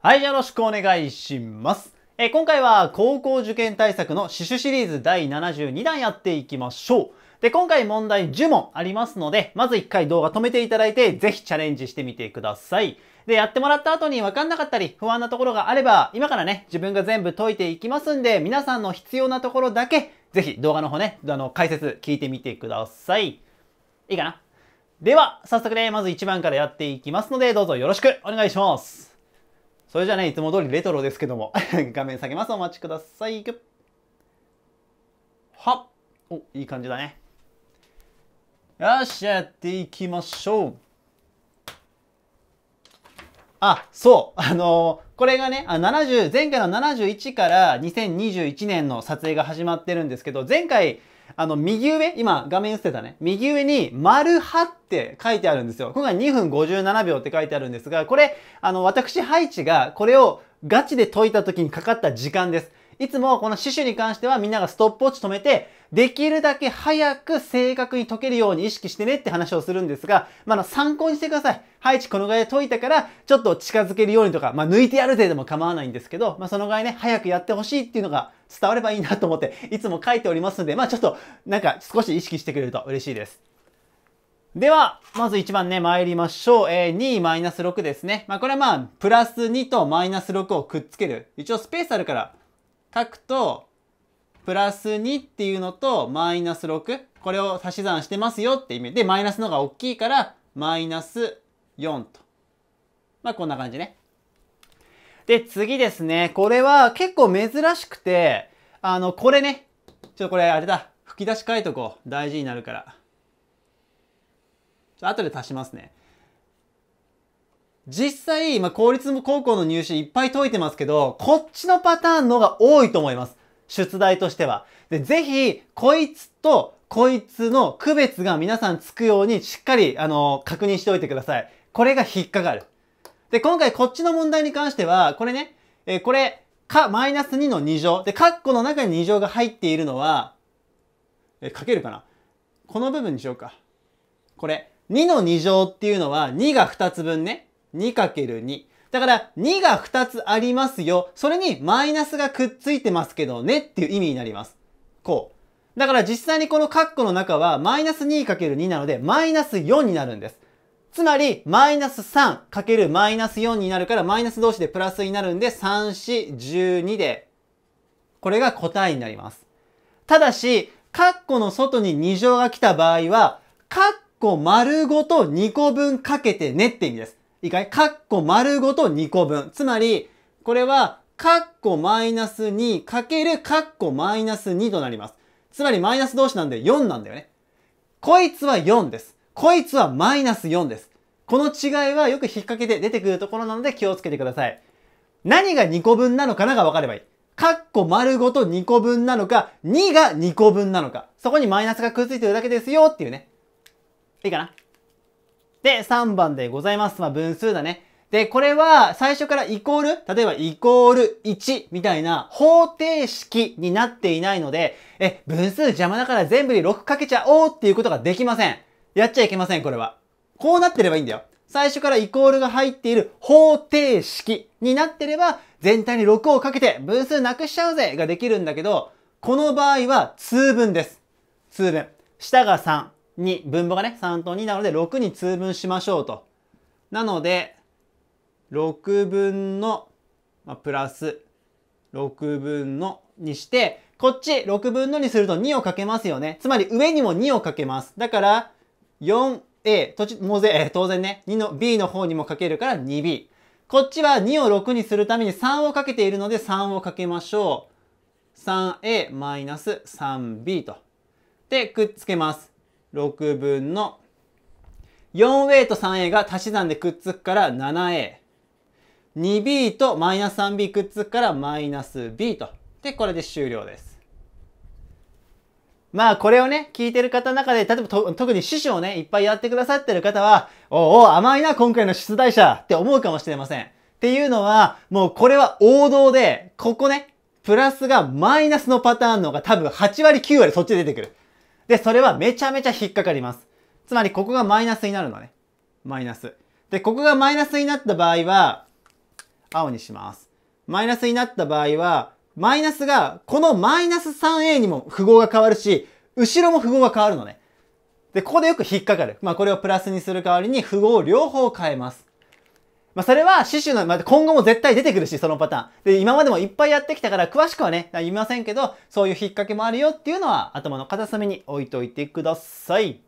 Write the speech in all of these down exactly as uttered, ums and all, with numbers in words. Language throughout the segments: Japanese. はい、よろしくお願いします。えー、今回は高校受験対策の刺繍シリーズだいななじゅうにだんやっていきましょう。で、今回問題じゅうもんありますので、まずいっかい動画止めていただいて、ぜひチャレンジしてみてください。で、やってもらった後に分かんなかったり、不安なところがあれば、今からね、自分が全部解いていきますんで、皆さんの必要なところだけ、ぜひ動画の方ね、あの、解説聞いてみてください。いいかな?では、早速ね、まずいちばんからやっていきますので、どうぞよろしくお願いします。それじゃね、いつも通りレトロですけども画面下げます。お待ちください。はっ、お、いい感じだね。よし、やっていきましょう。あ、そうあのー、これがね、あななじゅう前回のななじゅういちからにせんにじゅういちねんの撮影が始まってるんですけど、前回あの右上、今画面映ってたね、右上に丸はって書いてあるんですよ。今回にふんごじゅうななびょうって書いてあるんですが、これあの私ハイチがこれをガチで解いた時にかかった時間です。いつもこの刺繍に関してはみんながストップウォッチ止めて、できるだけ早く正確に解けるように意識してねって話をするんですが、まあ、参考にしてください。ハイチこのぐらいで解いたから、ちょっと近づけるようにとか、まあ、抜いてやるででも構わないんですけど、まあ、そのぐらいね、早くやってほしいっていうのが伝わればいいなと思って、いつも書いておりますので、まあ、ちょっと、なんか少し意識してくれると嬉しいです。では、まずいちばんね、参りましょう。えー、にマイナスろく ですね。まあ、これはまあ、プラスにとマイナスろくをくっつける。一応スペースあるから、書くと、プラスにっていうのと、マイナスろく。これを足し算してますよって意味で、マイナスの方が大きいから、マイナスよんと。まあ、こんな感じね。で、次ですね。これは結構珍しくて、あの、これね。ちょっとこれ、あれだ。吹き出し書いとこう。大事になるから。あとで足しますね。実際、まあ、公立高校の入試いっぱい解いてますけど、こっちのパターンの方が多いと思います。出題としては。で、ぜひ、こいつとこいつの区別が皆さんつくようにしっかり、あの、確認しておいてください。これが引っかかる。で、今回こっちの問題に関しては、これね、えー、これ、か、マイナスにのに乗。で、カッコの中にに乗が入っているのは、えー、書けるかな?この部分にしようか。これ、にのに乗っていうのは、にがふたつぶんね。にかけるに。だから、にがふたつありますよ。それにマイナスがくっついてますけどねっていう意味になります。こう。だから実際にこのカッコの中は、マイナス にかけるに なので、マイナスよんになるんです。つまり、マイナス さんかける マイナスよんになるから、マイナス同士でプラスになるんで、さん、よん、じゅうにで、これが答えになります。ただし、カッコの外にに乗が来た場合は、カッコ丸ごとにこぶんかけてねって意味です。いいかい?カッコ丸ごとにこぶん。つまり、これは、カッコマイナスにかけるカッコマイナスにとなります。つまり、マイナス同士なんでよんなんだよね。こいつはよんです。こいつはマイナスよんです。この違いはよく引っ掛けて出てくるところなので気をつけてください。何がにこぶんなのかなが分かればいい。カッコ丸ごとにこぶんなのか、にがにこぶんなのか。そこにマイナスがくっついてるだけですよっていうね。いいかな?で、さんばんでございます。まあ、分数だね。で、これは最初からイコール、例えばイコールいちみたいな方程式になっていないので、え、分数邪魔だから全部にろくかけちゃおうっていうことができません。やっちゃいけません、これは。こうなってればいいんだよ。最初からイコールが入っている方程式になってれば、全体にろくをかけて分数なくしちゃうぜができるんだけど、この場合は通分です。通分。下がさん。に、分母がね、さんとになので、ろくに通分しましょうと。なので、ろくぶんの、まあ、プラス、ろくぶんのにして、こっちろくぶんのにするとにをかけますよね。つまり上にもにをかけます。だから、よんエー、とち、もうぜ、当然ね、にの、b の方にもかけるから にビー。こっちはにをろくにするためにさんをかけているので、さんをかけましょう。さんエー マイナス さんビー と。で、くっつけます。ろくぶんの よんエー と さんエー が足し算でくっつくから ななエー。にビー とマイナス さんビー くっつくからマイナス B と。で、これで終了です。まあ、これをね、聞いてる方の中で、例えばと特に刺繍をね、いっぱいやってくださってる方は、おうおう、甘いな、今回の出題者って思うかもしれません。っていうのは、もうこれは王道で、ここね、プラスがマイナスのパターンの方が多分はちわりきゅうわりそっちで出てくる。で、それはめちゃめちゃ引っかかります。つまり、ここがマイナスになるのね。マイナス。で、ここがマイナスになった場合は、青にします。マイナスになった場合は、マイナスが、このマイナス さんエー にも符号が変わるし、後ろも符号が変わるのね。で、ここでよく引っかかる。まあ、これをプラスにする代わりに符号を両方変えます。まあ、それは、死守の、まあ、今後も絶対出てくるし、そのパターン。で、今までもいっぱいやってきたから、詳しくはね、言いませんけど、そういう引っ掛けもあるよっていうのは、頭の片隅に置いといてください。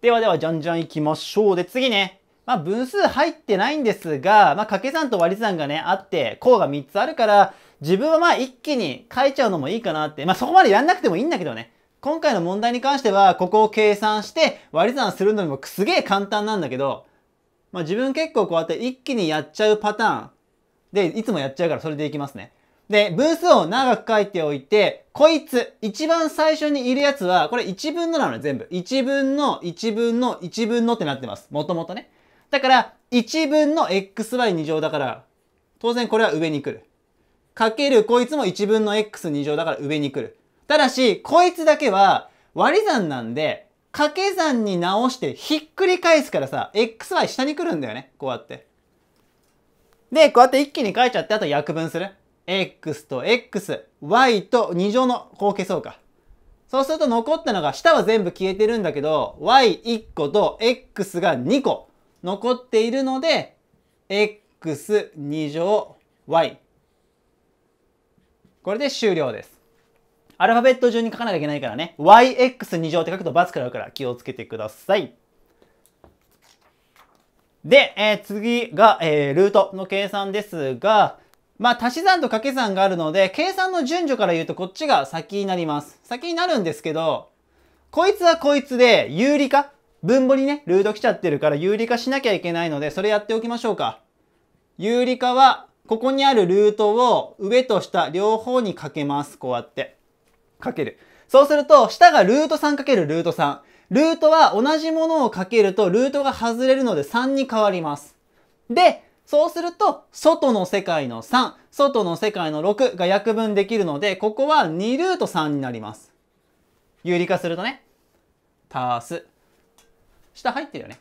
ではでは、じゃんじゃん行きましょう。で、次ね。まあ、分数入ってないんですが、まあ、掛け算と割り算がね、あって、項がみっつあるから、自分はまあ、一気に書いちゃうのもいいかなって。まあ、そこまでやんなくてもいいんだけどね。今回の問題に関しては、ここを計算して割り算するのにもすげえ簡単なんだけど、まあ、自分結構こうやって一気にやっちゃうパターンで、いつもやっちゃうからそれでいきますね。で、分数を長く書いておいて、こいつ、一番最初にいるやつは、これいちぶんのなのね、全部。いちぶんの、いちぶんの、いちぶんのってなってます。もともとね。だから、いちぶんの エックスワイに 乗だから、当然これは上に来る。かける、こいつもいちぶんの エックスに 乗だから上に来る。ただし、こいつだけは割り算なんで、掛け算に直してひっくり返すからさ、エックスワイ 下に来るんだよね。こうやって。で、こうやって一気に書いちゃって、あと約分する。x と x、y とに乗の、こう消そうか。そうすると残ったのが、下は全部消えてるんだけど、ワイいち 個と x がに個。残っているので、エックスに 乗 y。これで終了です。アルファベット順に書かなきゃいけないからね。ワイエックスに 乗って書くと×食らうから気をつけてください。で、えー、次が、えー、ルートの計算ですが、まあ、足し算と掛け算があるので、計算の順序から言うとこっちが先になります。先になるんですけど、こいつはこいつで有理化分母にね、ルート来ちゃってるから有理化しなきゃいけないので、それやっておきましょうか。有理化は、ここにあるルートを上と下両方にかけます。こうやって。かける。そうすると、下がルートさんかけるルートさん。ルートは同じものをかけると、ルートが外れるのでさんに変わります。で、そうすると、外の世界のさん、外の世界のろくが約分できるので、ここはにルートさんになります。有理化するとね、足す。下入ってるよね。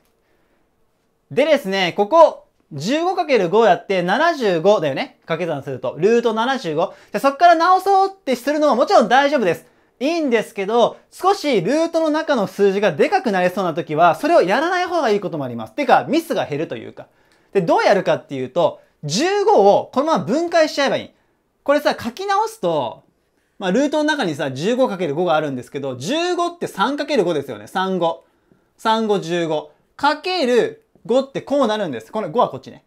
でですね、ここ じゅうごかけるご やってななじゅうごだよね。掛け算すると。ルートななじゅうご。で、そこから直そうってするのはもちろん大丈夫です。いいんですけど、少しルートの中の数字がでかくなりそうな時は、それをやらない方がいいこともあります。てか、ミスが減るというか。で、どうやるかっていうと、じゅうごをこのまま分解しちゃえばいい。これさ、書き直すと、まあ、ルートの中にさ、じゅうごかけるご があるんですけど、じゅうごって さんかけるご ですよね。さんじゅうご。さんじゅうご、じゅうご。かけるごってこうなるんです。このごはこっちね。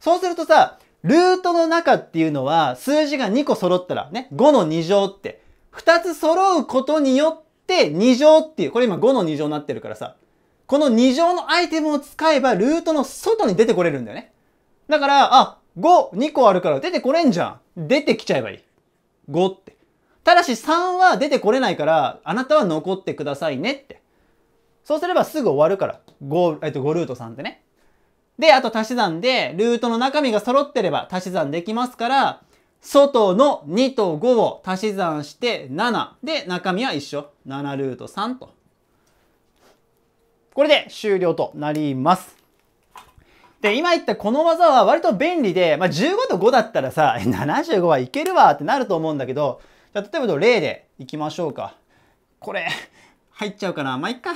そうするとさ、ルートの中っていうのは数字がにこ揃ったらね、ごのに乗って、ふたつ揃うことによってに乗っていう、これ今ごのに乗になってるからさ、このに乗のアイテムを使えばルートの外に出てこれるんだよね。だから、あ、ご、にこあるから出てこれんじゃん。出てきちゃえばいい。ごって。ただしさんは出てこれないから、あなたは残ってくださいねって。そうすればすぐ終わるから。ご、えっと、ごルートさんってね。で、あと足し算で、ルートの中身が揃ってれば足し算できますから、外のにとごを足し算してなな。で、中身は一緒。ななルートさんと。これで終了となります。で、今言ったこの技は割と便利で、まあ、じゅうごとごだったらさ、ななじゅうごはいけるわってなると思うんだけど、じゃあ例えば例でいきましょうか。これ、入っちゃうかな。まあ、いっか。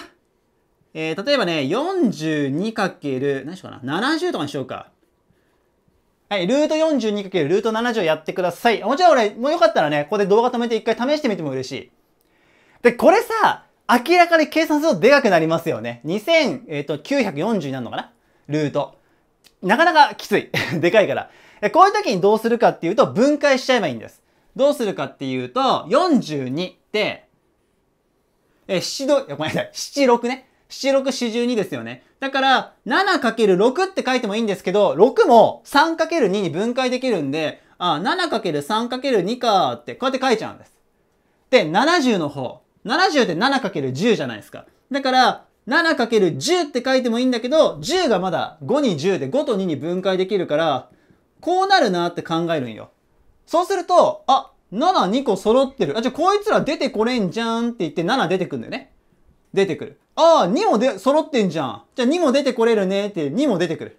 えー、例えばね、よんじゅうにかける、何しようかな、ななじゅうとかにしようか。はい、ルート よんじゅうにかける ルートななじゅうやってください。もちろん俺、もうよかったらね、ここで動画止めて一回試してみても嬉しい。で、これさ、明らかに計算するとでかくなりますよね。にせんきゅうひゃくよんじゅうになるのかなルート。なかなかきつい。でかいから。こういう時にどうするかっていうと、分解しちゃえばいいんです。どうするかっていうと、よんじゅうにって、えー、なな度、ごめんなさい、なな、ろくね。ななじゅうろく、よんじゅうにですよね。だから、ななかけるろく って書いてもいいんですけど、ろくも さんかけるに に分解できるんで、ああ、ななかけるさんかけるに かーって、こうやって書いちゃうんです。で、ななじゅうの方。ななじゅうって ななかけるじゅう じゃないですか。だから、ななかけるじゅう って書いてもいいんだけど、じゅうがまだごにじゅうでごとにに分解できるから、こうなるなーって考えるんよ。そうすると、あ、なな、にこ揃ってる。あ、じゃあこいつら出てこれんじゃんって言ってなな出てくるんだよね。出てくる。ああ、にもで、揃ってんじゃん。じゃあにも出てこれるねって、にも出てくる。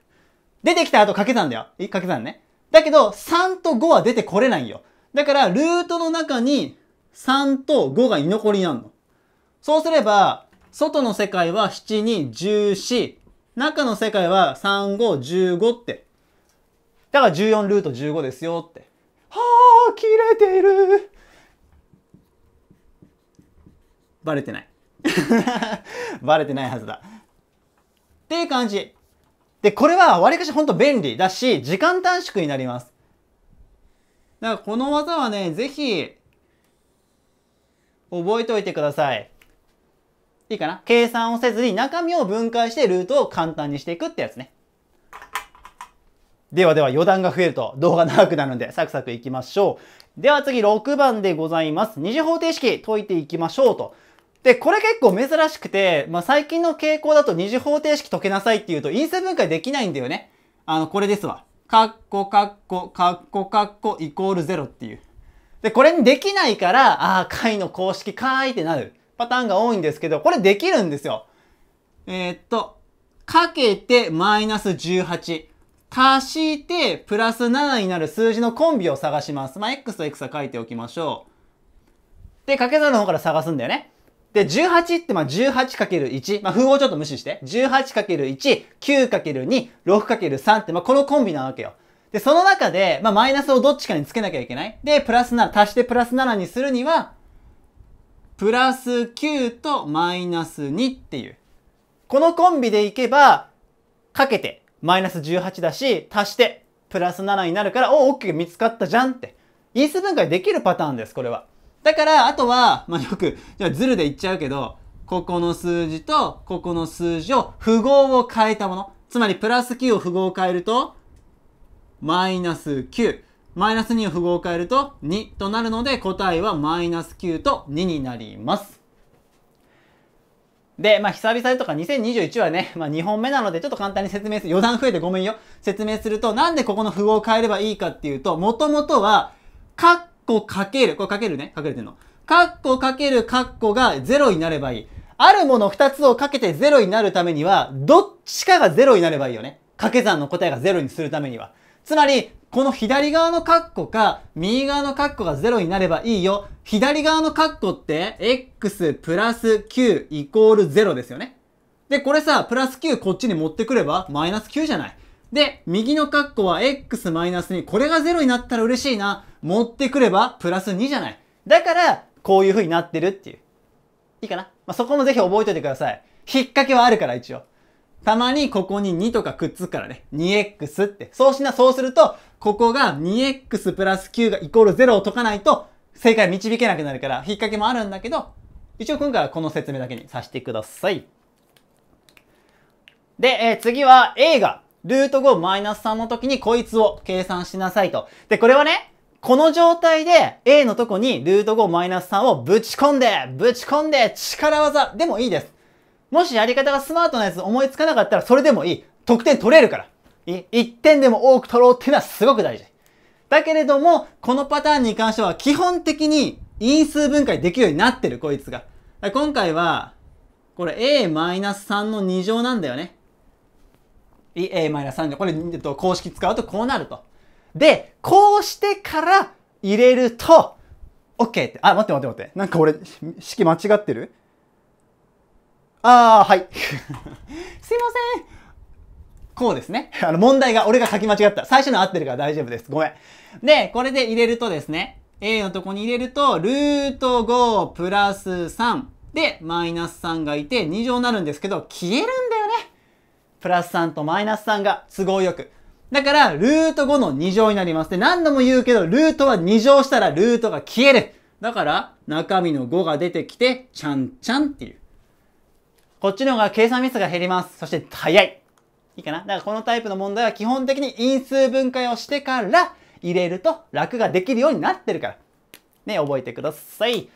出てきた後掛け算だよ。え、掛け算ね。だけど、さんとごは出てこれないよ。だから、ルートの中にさんとごが居残りになるの。そうすれば、外の世界はなな、に、じゅうよん、中の世界はさん、ご、じゅうごって。だからじゅうよんルートじゅうごですよって。はぁ、切れてる。バレてない。バレてないはずだ。っていう感じ。で、これはわりかしほんと便利だし、時間短縮になります。だからこの技はね、ぜひ、覚えておいてください。いいかな？計算をせずに中身を分解してルートを簡単にしていくってやつね。ではでは余談が増えると動画長くなるのでサクサクいきましょう。では次ろくばんでございます。二次方程式解いていきましょうと。で、これ結構珍しくて、まあ、最近の傾向だと二次方程式解けなさいって言うと因数分解できないんだよね。あの、これですわ。カッコカッコカッコカッコイコールゼロっていう。で、これにできないから、ああ、解の公式かーいってなるパターンが多いんですけど、これできるんですよ。えー、っと、かけてマイナスじゅうはち。足してプラスななになる数字のコンビを探します。まあ、x と x は書いておきましょう。で、掛け算の方から探すんだよね。で、じゅうはちってまあ じゅうはちかけるいち。まあ、符号ちょっと無視して。じゅうはちかけるいち、きゅうかけるに、ろくかけるさんって、まあ、このコンビなわけよ。で、その中で、まあ、マイナスをどっちかにつけなきゃいけない。で、プラスなな、足してプラスななにするには、プラスきゅうとマイナスにっていう。このコンビでいけば、かけて。マイナスじゅうはちだし、足して、プラスななになるから、お、OK 見つかったじゃんって。因数分解できるパターンです、これは。だから、あとは、まあ、よく、じゃあズルで言っちゃうけど、ここの数字と、ここの数字を、符号を変えたもの。つまり、プラスきゅうを符号を変えると、マイナスきゅう。マイナスにを符号を変えると、にとなるので、答えはマイナスきゅうとにになります。で、まあ、久々とかにせんにじゅういちはね、まあ、にほんめなのでちょっと簡単に説明する。余談増えてごめんよ。説明すると、なんでここの符号を変えればいいかっていうと、もともとは、カッコかける。これかけるね。かけれてんの。カッコかけるカッコがゼロになればいい。あるものふたつをかけてゼロになるためには、どっちかがゼロになればいいよね。掛け算の答えがゼロにするためには。つまり、この左側のカッコか、右側のカッコがゼロになればいいよ。左側のカッコって、x プラスきゅうイコールゼロですよね。で、これさ、プラスきゅうこっちに持ってくれば、マイナスきゅうじゃない。で、右のカッコは x マイナスに、これがゼロになったら嬉しいな。持ってくれば、プラスにじゃない。だから、こういう風になってるっていう。いいかな？まあ、そこもぜひ覚えておいてください。引っ掛けはあるから、一応。たまにここににとかくっつくからね。にエックス って。そうしな、そうすると、ここが にエックス プラスきゅうがイコールゼロを解かないと、正解導けなくなるから、引っ掛けもあるんだけど、一応今回はこの説明だけにさせてください。で、えー、次は A が、ルート ごマイナスさん の時にこいつを計算しなさいと。で、これはね、この状態で A のとこにルート ごマイナスさん をぶち込んで、ぶち込んで、力技でもいいです。もしやり方がスマートなやつ思いつかなかったらそれでもいい。得点取れるから。いってんでも多く取ろうっていうのはすごく大事。だけれども、このパターンに関しては基本的に因数分解できるようになってる、こいつが。今回は、これ エーマイナスさん のに乗なんだよね。エーマイナスさん これ、公式使うとこうなると。で、こうしてから入れると、OK って。あ、待って待って待って。なんか俺、式間違ってる？あー、はい。すいません。こうですね。あの、問題が、俺が書き間違った。最初の合ってるから大丈夫です。ごめん。で、これで入れるとですね、A のとこに入れると、ルートごプラスさんで、マイナスさんがいて、に乗になるんですけど、消えるんだよね。プラスさんとマイナスさんが都合よく。だから、ルートごのに乗になります。で、何度も言うけど、ルートはに乗したらルートが消える。だから、中身のごが出てきて、ちゃんちゃんっていう。こっちの方が計算ミスが減ります。そして、早い。いいかな？だからこのタイプの問題は基本的に因数分解をしてから入れると楽ができるようになってるから。ね、覚えてください。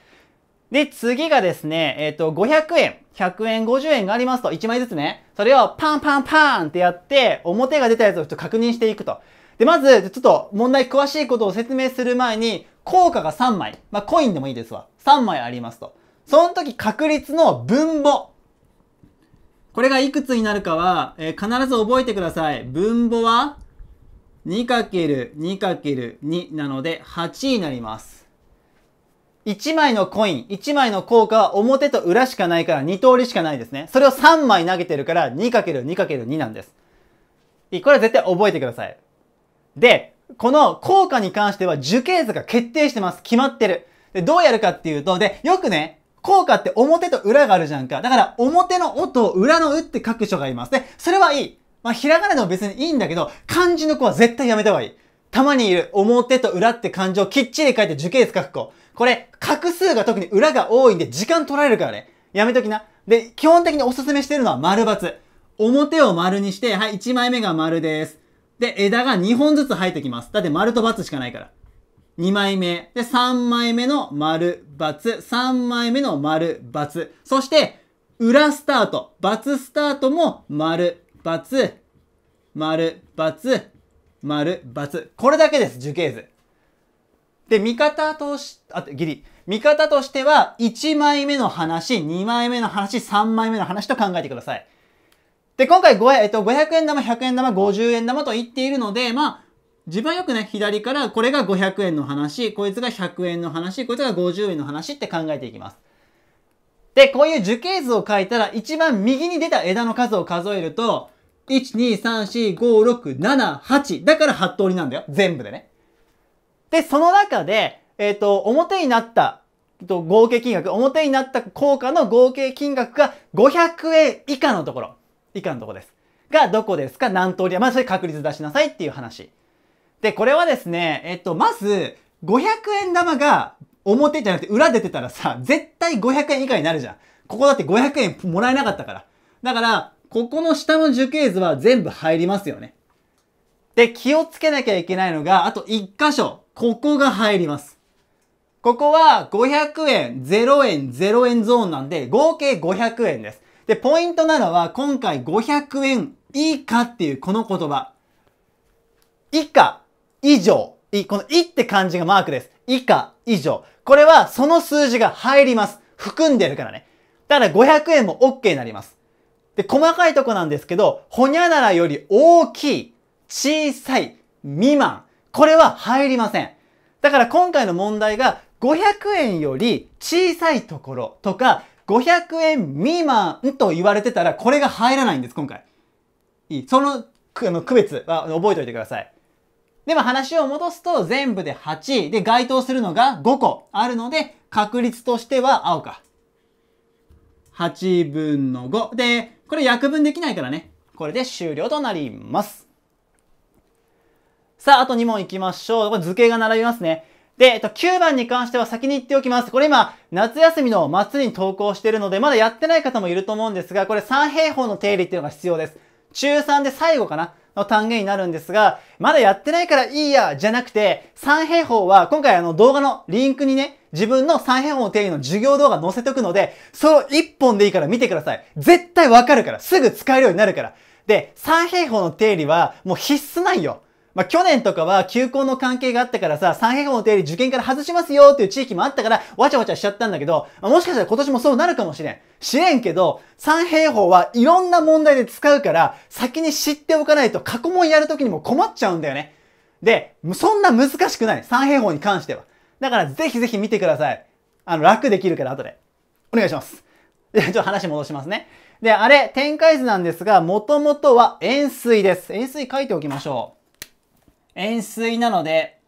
で、次がですね、えっと、ごひゃくえん、ひゃくえん、ごじゅうえんがありますと、いちまいずつね、それをパンパンパンってやって、表が出たやつをちょっと確認していくと。で、まず、ちょっと問題詳しいことを説明する前に、硬貨がさんまい、まあ、コインでもいいですわ。さんまいありますと。その時確率の分母。これがいくつになるかは、えー、必ず覚えてください。分母は にかけるにかけるに なのではちになります。いちまいのコイン、いちまいの硬貨は表と裏しかないからに通りしかないですね。それをさんまい投げてるから にかけるにかけるに なんです。これは絶対覚えてください。で、この効果に関しては樹形図が決定してます。決まってる。で、どうやるかっていうと、で、よくね、効果って表と裏があるじゃんか。だから、表のおと裏のうって書く人がいます。で、それはいい。まあ、ひらがなでも別にいいんだけど、漢字の子は絶対やめた方がいい。たまにいる表と裏って漢字をきっちり書いて樹形図書く子。これ、画数が特に裏が多いんで時間取られるからね。やめときな。で、基本的におすすめしてるのは丸×。表を丸にして、はい、いちまいめが丸です。で、枝がにほんずつ生えてきます。だって丸と×しかないから。にまいめ。で、さんまいめの丸、×。さんまいめの丸、×。そして、裏スタート。×スタートも丸、×。丸、×。丸、×。これだけです、樹形図。で、見方とし、あ、ギリ。見方としては、いちまいめの話、にまいめの話、さんまいめの話と考えてください。で、今回ご、えっと、ごひゃくえんだま、ひゃくえんだま、ごじゅうえんだまと言っているので、まあ、自分はよくね、左からこれがごひゃくえんの話、こいつがひゃくえんの話、こいつがごじゅうえんの話って考えていきます。で、こういう樹形図を書いたら、一番右に出た枝の数を数えると、いち、に、さん、よん、ご、ろく、なな、はち。だからはち通りなんだよ。全部でね。で、その中で、えっと、表になった、と合計金額、表になった効果の合計金額がごひゃくえん以下のところ。以下のとこです。が、どこですか？何通り？まあ、それ確率出しなさいっていう話。で、これはですね、えっと、まず、ごひゃくえんだまが表じゃなくて裏出てたらさ、絶対ごひゃくえん以下になるじゃん。ここだってごひゃくえんもらえなかったから。だから、ここの下の樹形図は全部入りますよね。で、気をつけなきゃいけないのが、あといっかしょ。ここが入ります。ここはごひゃくえん、ぜろえん、ぜろえんゾーンなんで、合計ごひゃくえんです。で、ポイントなのは、今回ごひゃくえん以下っていうこの言葉。以下、以上。い、このいって漢字がマークです。以下、以上。これはその数字が入ります。含んでるからね。だからごひゃくえんも OK になります。で、細かいとこなんですけど、ほにゃららより大きい、小さい、未満。これは入りません。だから今回の問題がごひゃくえんより小さいところとか、ごひゃくえん未満と言われてたら、これが入らないんです、今回。いい。その、あの区別は覚えておいてください。では話を戻すと、全部ではち。で、該当するのがごこあるので、確率としては青か。はちぶんのご。で、これ約分できないからね。これで終了となります。さあ、あとにもんいきましょう。これ図形が並びますね。で、えっと、きゅうばんに関しては先に言っておきます。これ今、夏休みの末に投稿してるので、まだやってない方もいると思うんですが、これ三平方の定理っていうのが必要です。中さんで最後かなの単元になるんですが、まだやってないからいいや、じゃなくて、三平方は今回あの動画のリンクにね、自分の三平方の定理の授業動画載せとくので、それを一本でいいから見てください。絶対わかるから。すぐ使えるようになるから。で、三平方の定理はもう必須なんよ。まあ、去年とかは休校の関係があったからさ、三平方の定理受験から外しますよっていう地域もあったから、わちゃわちゃしちゃったんだけど、まあ、もしかしたら今年もそうなるかもしれん。知れんけど、三平方はいろんな問題で使うから、先に知っておかないと過去問やるときにも困っちゃうんだよね。で、そんな難しくない。三平方に関しては。だからぜひぜひ見てください。あの、楽できるから後で。お願いします。で、ちょっと話戻しますね。で、あれ、展開図なんですが、もともとは円錐です。円錐書いておきましょう。円錐なので、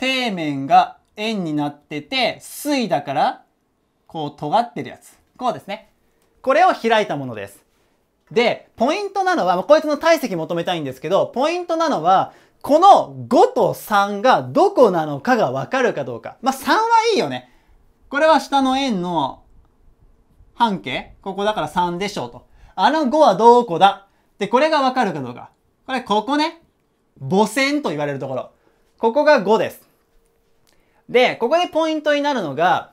底面が円になってて、錐だから、こう尖ってるやつ。こうですね。これを開いたものです。で、ポイントなのは、こいつの体積求めたいんですけど、ポイントなのは、このごとさんがどこなのかがわかるかどうか。まあ、さんはいいよね。これは下の円の半径。ここだからさんでしょうと。あのごはどこだ。で、これがわかるかどうか。これ、ここね。母線と言われるところ。ここがごです。で、ここでポイントになるのが、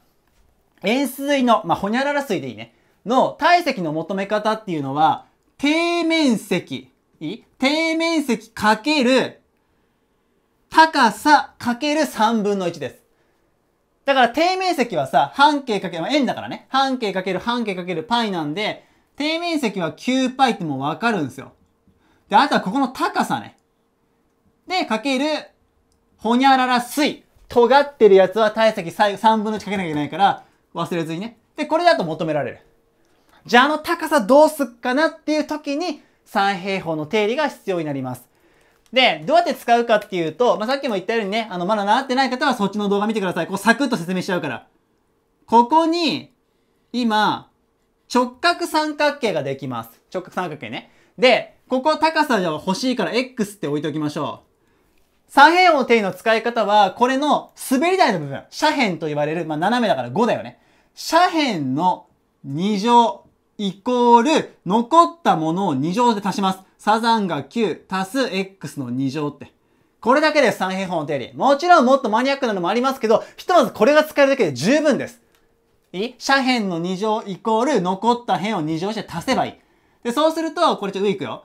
円錐の、まあ、ほにゃらら錐でいいね。の体積の求め方っていうのは、底面積、いい？底面積かける、高さかけるさんぶんのいちです。だから底面積はさ、半径かける、まあ、円だからね。半径かける半径かけるパイなんで、底面積は きゅうパイ ってもうわかるんですよ。で、あとはここの高さね。で、かける、ほにゃらら水。尖ってるやつは体積さんぶんのいちかけなきゃいけないから、忘れずにね。で、これだと求められる。じゃあ、あの高さどうすっかなっていう時に、三平方の定理が必要になります。で、どうやって使うかっていうと、まあ、さっきも言ったようにね、あの、まだ習ってない方はそっちの動画見てください。こう、サクッと説明しちゃうから。ここに、今、直角三角形ができます。直角三角形ね。で、ここ高さじゃ欲しいから エックス って置いておきましょう。三平方の定理の使い方は、これの滑り台の部分、斜辺と言われる、まあ、斜めだからごだよね。斜辺のに乗イコール、残ったものをに乗で足します。サザンがきゅう足す エックス のに乗って。これだけです、三平方の定理。もちろんもっとマニアックなのもありますけど、ひとまずこれが使えるだけで十分です。いい？斜辺のに乗イコール、残った辺をに乗して足せばいい。で、そうすると、これちょっと上いくよ。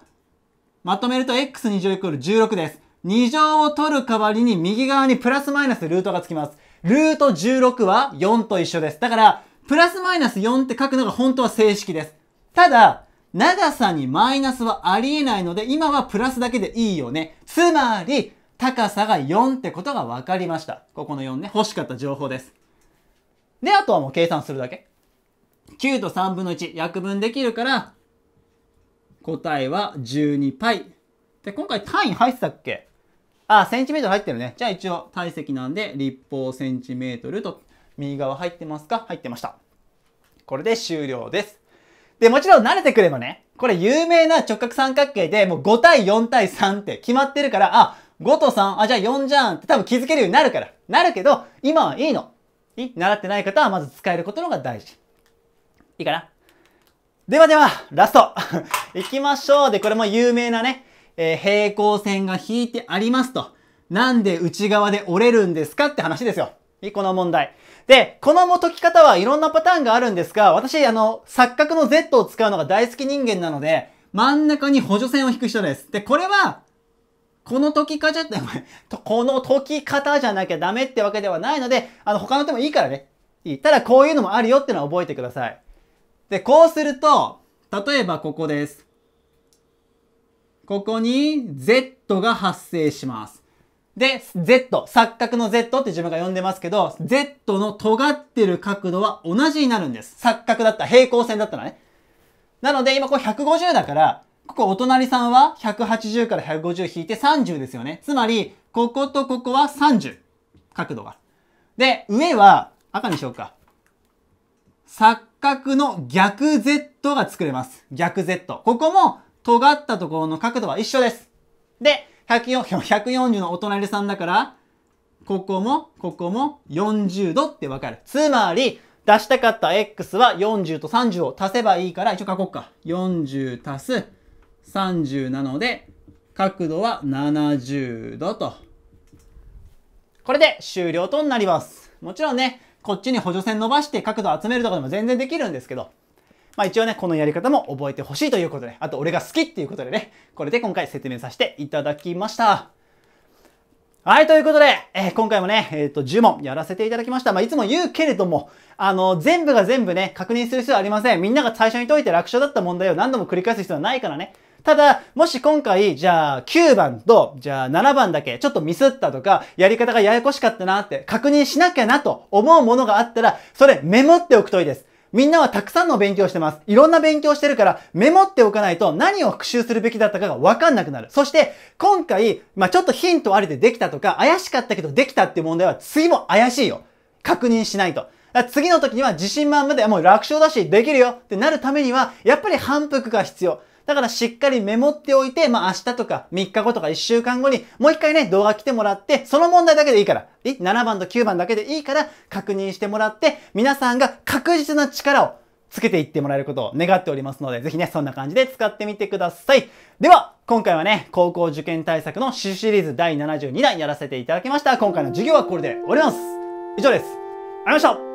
まとめると エックスに 乗イコールじゅうろくです。に乗を取る代わりに右側にプラスマイナスルートがつきます。ルートじゅうろくはよんと一緒です。だから、プラスマイナスよんって書くのが本当は正式です。ただ、長さにマイナスはありえないので、今はプラスだけでいいよね。つまり、高さがよんってことが分かりました。ここのよんね。欲しかった情報です。で、あとはもう計算するだけ。きゅうとさんぶんのいち、約分できるから、答えは じゅうにパイ。で、今回単位入ってたっけ？あ、センチメートル入ってるね。じゃあ一応体積なんで、立方センチメートルと、右側入ってますか？入ってました。これで終了です。で、もちろん慣れてくればね、これ有名な直角三角形で、もうご対よん対さんって決まってるから、あ、ごとさん、あ、じゃあよんじゃんって多分気づけるようになるから。なるけど、今はいいの。いい？習ってない方はまず使えることのが大事。いいかな？ではでは、ラスト行きましょう。で、これも有名なね、えー、平行線が引いてありますと。なんで内側で折れるんですかって話ですよ。この問題。で、この解き方はいろんなパターンがあるんですが、私、あの、錯角の Z を使うのが大好き人間なので、真ん中に補助線を引く人です。で、これは、この解き方じゃって、この解き方じゃなきゃダメってわけではないので、あの、他の手もいいからね。いい。ただ、こういうのもあるよってのは覚えてください。で、こうすると、例えばここです。ここに Z が発生します。で、Z、錯角の Z って自分が呼んでますけど、Z の尖ってる角度は同じになるんです。錯角だった。平行線だったらね。なので、今これひゃくごじゅうだから、ここお隣さんはひゃくはちじゅうからひゃくごじゅう引いてさんじゅうですよね。つまり、こことここはさんじゅう。角度が。で、上は赤にしようか。錯角の逆 Z が作れます。逆 Z。ここも尖ったところの角度は一緒です。で、ひゃくよんじゅうのお隣さんだから、ここも、ここもよんじゅうどってわかる。つまり、出したかった X はよんじゅうとさんじゅうを足せばいいから、一応書こうか。よんじゅう足すさんじゅうなので、角度はななじゅうどと。これで終了となります。もちろんね、こっちに補助線伸ばして角度集めるとかでも全然できるんですけど、まあ一応ね、このやり方も覚えてほしいということで、あと俺が好きっていうことでね、これで今回説明させていただきました。はい、ということで、えー、今回もね、えっと、じゅう問やらせていただきました。まあいつも言うけれども、あの、全部が全部ね、確認する必要はありません。みんなが最初に解いて楽勝だった問題を何度も繰り返す必要はないからね。ただ、もし今回、じゃあきゅうばんと、じゃあななばんだけ、ちょっとミスったとか、やり方がややこしかったなって、確認しなきゃなと思うものがあったら、それメモっておくといいです。みんなはたくさんの勉強してます。いろんな勉強してるから、メモっておかないと何を復習するべきだったかがわかんなくなる。そして、今回、まあ、ちょっとヒントありでできたとか、怪しかったけどできたっていう問題は、次も怪しいよ。確認しないと。次の時には自信満々で、もう楽勝だし、できるよってなるためには、やっぱり反復が必要。だからしっかりメモっておいて、まあ、明日とかみっかごとかいっしゅうかんごにもう一回ね、動画来てもらって、その問題だけでいいから、ななばんときゅうばんだけでいいから確認してもらって、皆さんが確実な力をつけていってもらえることを願っておりますので、ぜひね、そんな感じで使ってみてください。では、今回はね、高校受験対策のシシリーズだいななじゅうにだんやらせていただきました。今回の授業はこれで終わります。以上です。ありがとうございました。